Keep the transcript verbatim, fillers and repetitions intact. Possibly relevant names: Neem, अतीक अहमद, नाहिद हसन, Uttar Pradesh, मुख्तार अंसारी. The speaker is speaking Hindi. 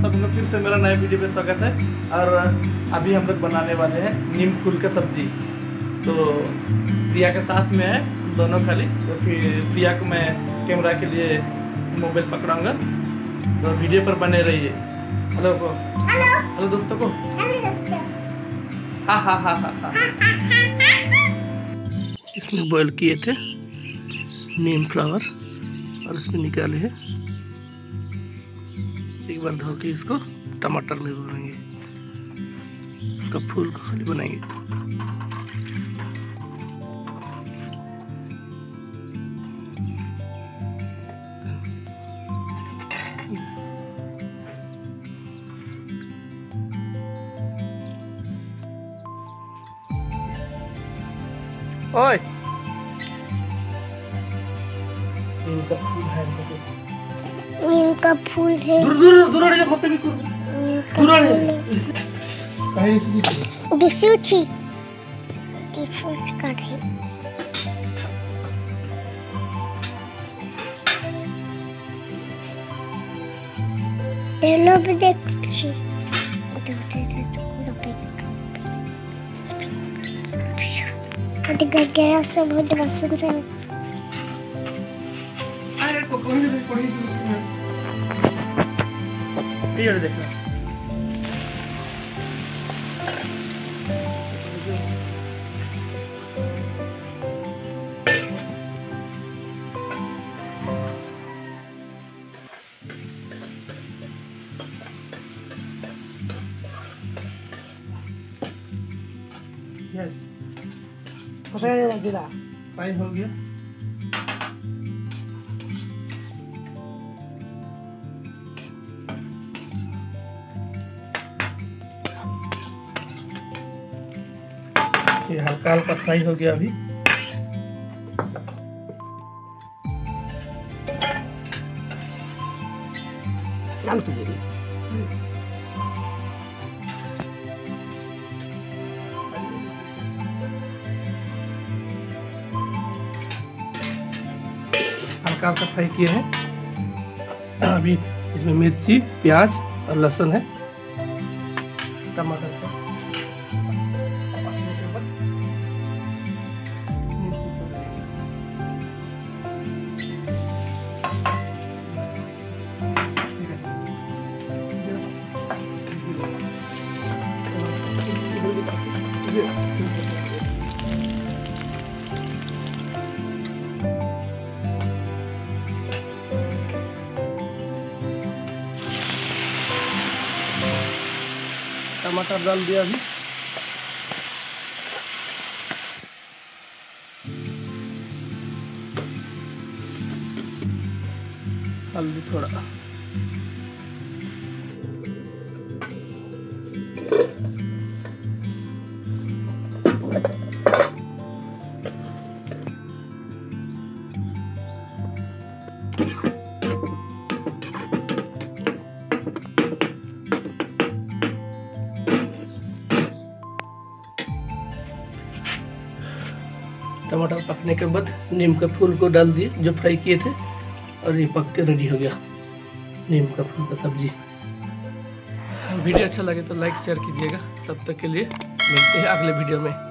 सब लोग फिर से मेरा नए वीडियो में स्वागत है। और अभी हम लोग बनाने वाले हैं नीम फूल का सब्जी। तो प्रिया के साथ में है दोनों खाली, तो फिर प्रिया को मैं कैमरा के लिए मोबाइल पकड़ाऊंगा, तो वीडियो पर बने रहिए। हेलो को हेलो हेलो दोस्तों को हाँ हाँ हाँ हाँ हाँ इसमें बॉयल किए थे नीम फ्लावर और इसमें निकाले हैं। एक बार धो के इसको टमाटर में भरेंगे, उसका फूल को खाली बनाएंगे। ओए इनका फूल है, इनका फूल है। दूर दूर दूर मत भी दूर है। दिसू छी दिसू का है। देलो भी देख छी उठ गगरा से बहुत रसुक से। अरे को कोई नहीं कोई ये देखना। यस पकड़े दिला पानी हो गया। ये हल्का हल्का फ्राई हो गया। अभी नाम तो दे हल्का हल्का फ्राई किए हैं। अभी इसमें मिर्ची, प्याज और लहसुन है, टमाटर का टमाटर डाल दिया। अभी हल्दी थोड़ा टमाटर पकने के बाद नीम का फूल को डाल दिए जो फ्राई किए थे, और ये पक के रेडी हो गया नीम का फूल का सब्जी। वीडियो अच्छा लगे तो लाइक शेयर कीजिएगा। तब तक के लिए मिलते हैं अगले वीडियो में।